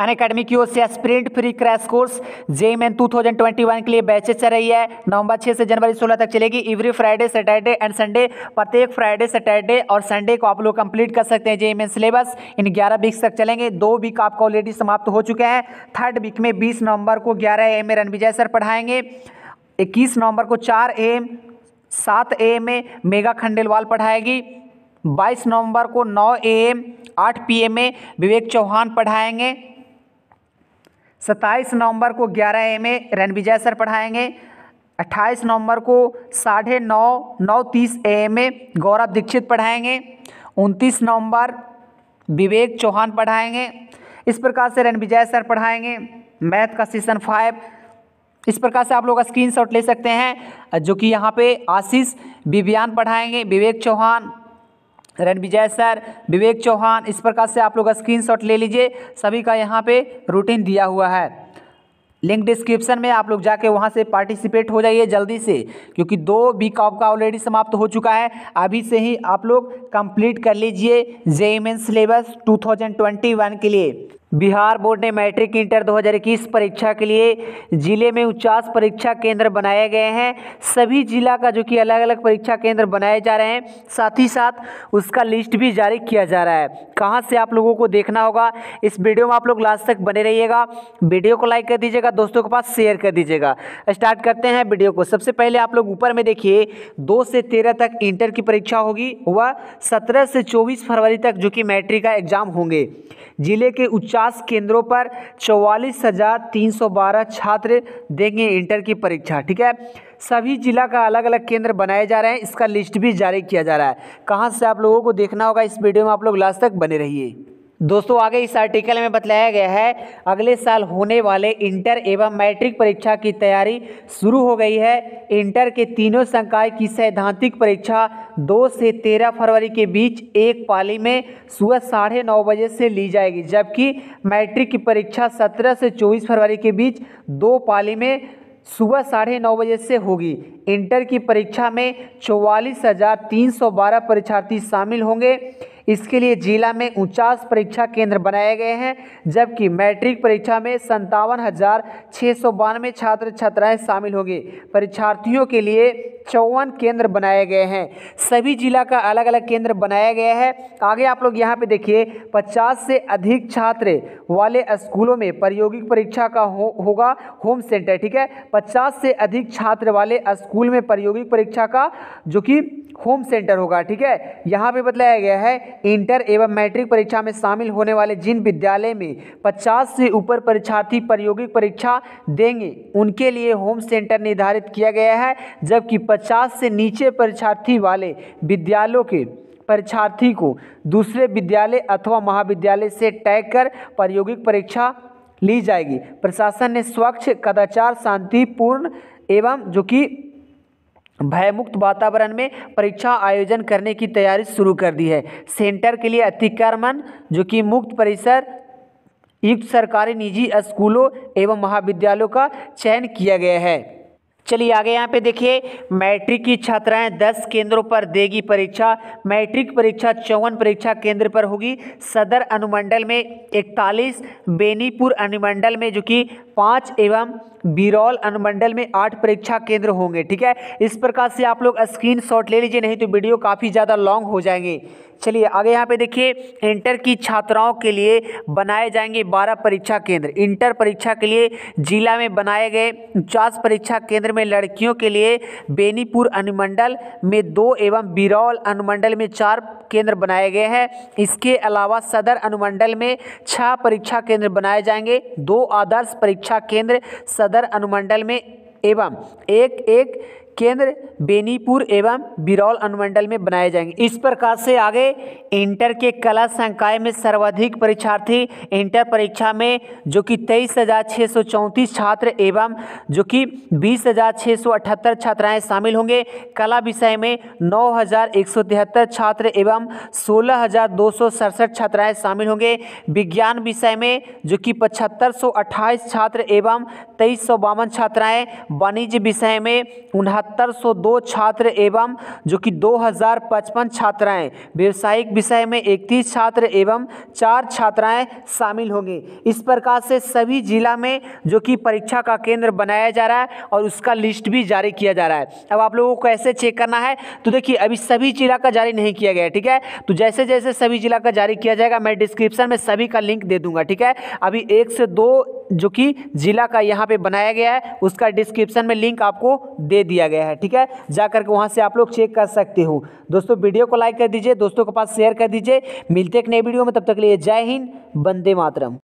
Unacademy की ओर से sprint free crash course JEE Main 2021 के लिए बैचेज चल रही है। नवंबर 6 से जनवरी 16 तक चलेगी। Every Friday Saturday and Sunday, प्रत्येक फ्राइडे सैटरडे और संडे को आप लोग कंप्लीट कर सकते हैं। JEE Main syllabus in 11 weeks तक चलेंगे। 2 वीक आपका ऑलरेडी समाप्त हो चुके हैं। थर्ड वीक में 20 नवंबर को 11 AM में रणविजय सर पढ़ाएंगे। 21 नवंबर को 4 AM, 7 AM में मेघा खंडेलवाल पढ़ाएगी। 22 नवंबर को 9 AM, 8 PM में विवेक चौहान पढ़ाएंगे। 27 नवंबर को 11 AM में रणविजय सर पढ़ाएंगे। 28 नवंबर को 9:30 AM में गौरव दीक्षित पढ़ाएंगे। 29 नवंबर विवेक चौहान पढ़ाएंगे। इस प्रकार से रणविजय सर पढ़ाएंगे मैथ का सीजन 5। इस प्रकार से आप लोग स्क्रीनशॉट ले सकते हैं, जो कि यहाँ पे आशीष विव्यान पढ़ाएंगे, विवेक चौहान, रणविजय सर, विवेक चौहान। इस प्रकार से आप लोग स्क्रीनशॉट ले लीजिए। सभी का यहाँ पे रूटीन दिया हुआ है। लिंक डिस्क्रिप्शन में आप लोग जाके वहाँ से पार्टिसिपेट हो जाइए जल्दी से, क्योंकि 2 वीक आपका ऑलरेडी समाप्त हो चुका है। अभी से ही आप लोग कंप्लीट कर लीजिए जेईई मेन सिलेबस 2021 के लिए। बिहार बोर्ड ने मैट्रिक इंटर 2021 परीक्षा के लिए ज़िले में 49 परीक्षा केंद्र बनाए गए हैं। सभी जिला का जो कि अलग अलग परीक्षा केंद्र बनाए जा रहे हैं, साथ ही साथ उसका लिस्ट भी जारी किया जा रहा है। कहां से आप लोगों को देखना होगा, इस वीडियो में आप लोग लास्ट तक बने रहिएगा। वीडियो को लाइक कर दीजिएगा, दोस्तों के पास शेयर कर दीजिएगा। स्टार्ट करते हैं वीडियो को। सबसे पहले आप लोग ऊपर में देखिए, 2 से 13 तक इंटर की परीक्षा होगी व 17 से 24 फरवरी तक जो कि मैट्रिक का एग्जाम होंगे। जिले के 49 केंद्रों पर 44,312 छात्र देंगे इंटर की परीक्षा। ठीक है, सभी जिला का अलग अलग केंद्र बनाए जा रहे हैं, इसका लिस्ट भी जारी किया जा रहा है। कहां से आप लोगों को देखना होगा, इस वीडियो में आप लोग लास्ट तक बने रहिए। दोस्तों, आगे इस आर्टिकल में बताया गया है, अगले साल होने वाले इंटर एवं मैट्रिक परीक्षा की तैयारी शुरू हो गई है। इंटर के तीनों संकाय की सैद्धांतिक परीक्षा 2 से 13 फरवरी के बीच एक पाली में सुबह 9:30 बजे से ली जाएगी, जबकि मैट्रिक की परीक्षा 17 से 24 फरवरी के बीच 2 पाली में सुबह 9:30 बजे से होगी। इंटर की परीक्षा में 44,312 परीक्षार्थी शामिल होंगे। इसके लिए जिला में 49 परीक्षा केंद्र बनाए गए हैं, जबकि मैट्रिक परीक्षा में 57,692 छात्र छात्राएं शामिल होंगे। परीक्षार्थियों के लिए 54 केंद्र बनाए गए हैं। सभी जिला का अलग अलग केंद्र बनाया गया है। आगे आप लोग यहाँ पे देखिए, 50 से अधिक छात्र वाले स्कूलों में प्रायोगिक परीक्षा का होगा होम सेंटर। ठीक है, 50 से अधिक छात्र वाले स्कूल में प्रायोगिक परीक्षा का जो कि होम सेंटर होगा। ठीक है, यहाँ पे बताया गया है, इंटर एवं मैट्रिक परीक्षा में शामिल होने वाले जिन विद्यालय में 50 से ऊपर परीक्षार्थी प्रायोगिक परीक्षा देंगे, उनके लिए होम सेंटर निर्धारित किया गया है, जबकि 50 से नीचे परीक्षार्थी वाले विद्यालयों के परीक्षार्थी को दूसरे विद्यालय अथवा महाविद्यालय से टैग कर प्रायोगिक परीक्षा ली जाएगी। प्रशासन ने स्वच्छ, कदाचार, शांतिपूर्ण एवं जो कि भयमुक्त वातावरण में परीक्षा आयोजन करने की तैयारी शुरू कर दी है। सेंटर के लिए अतिक्रमण जो कि मुक्त परिसर युक्त सरकारी निजी स्कूलों एवं महाविद्यालयों का चयन किया गया है। चलिए आगे यहाँ पे देखिए, मैट्रिक की छात्राएं 10 केंद्रों पर देगी परीक्षा। मैट्रिक परीक्षा 54 परीक्षा केंद्र पर होगी। सदर अनुमंडल में 41, बेनीपुर अनुमंडल में जो कि 5 एवं बिरौल अनुमंडल में 8 परीक्षा केंद्र होंगे। ठीक है, इस प्रकार से आप लोग स्क्रीनशॉट ले लीजिए, नहीं तो वीडियो काफ़ी ज़्यादा लॉन्ग हो जाएंगे। चलिए आगे यहाँ पे देखिए, इंटर की छात्राओं के लिए बनाए जाएंगे 12 परीक्षा केंद्र। इंटर परीक्षा के लिए जिला में बनाए गए 49 परीक्षा केंद्र में लड़कियों के लिए बेनीपुर अनुमंडल में 2 एवं बिरौल अनुमंडल में 4 केंद्र बनाए गए हैं। इसके अलावा सदर अनुमंडल में 6 परीक्षा केंद्र बनाए जाएंगे। 2 आदर्श परीक्षा केंद्र सदर अनुमंडल में एवं एक केंद्र बेनीपुर एवं बिरौल अनुमंडल में बनाए जाएंगे। इस प्रकार से आगे इंटर के कला संकाय में सर्वाधिक परीक्षार्थी इंटर परीक्षा में जो कि 23,634 छात्र एवं जो कि 20,678 छात्राएं शामिल होंगे। कला विषय में 9,173 छात्र एवं 16,267 छात्राएं शामिल होंगे। विज्ञान विषय में जो कि 7,528 छात्र एवं 2352 छात्राएं, वाणिज्य विषय में 6902 छात्र एवं जो कि 2055 छात्राएं, व्यावसायिक विषय में 31 छात्र एवं 4 छात्राएं शामिल होंगे। इस प्रकार से सभी जिला में जो कि परीक्षा का केंद्र बनाया जा रहा है और उसका लिस्ट भी जारी किया जा रहा है। अब आप लोगों को कैसे चेक करना है, तो देखिए अभी सभी जिला का जारी नहीं किया गया है, ठीक है। तो जैसे जैसे सभी जिला का जारी किया जाएगा मैं डिस्क्रिप्शन में सभी का लिंक दे दूंगा, ठीक है। अभी 1 से 2 जो कि जिला का यहाँ पे बनाया गया है उसका डिस्क्रिप्शन में लिंक आपको दे दिया गया है, ठीक है। जाकर के वहाँ से आप लोग चेक कर सकते हो। दोस्तों वीडियो को लाइक कर दीजिए, दोस्तों के पास शेयर कर दीजिए। मिलते एक नए वीडियो में, तब तक के लिए जय हिंद, वंदे मातरम।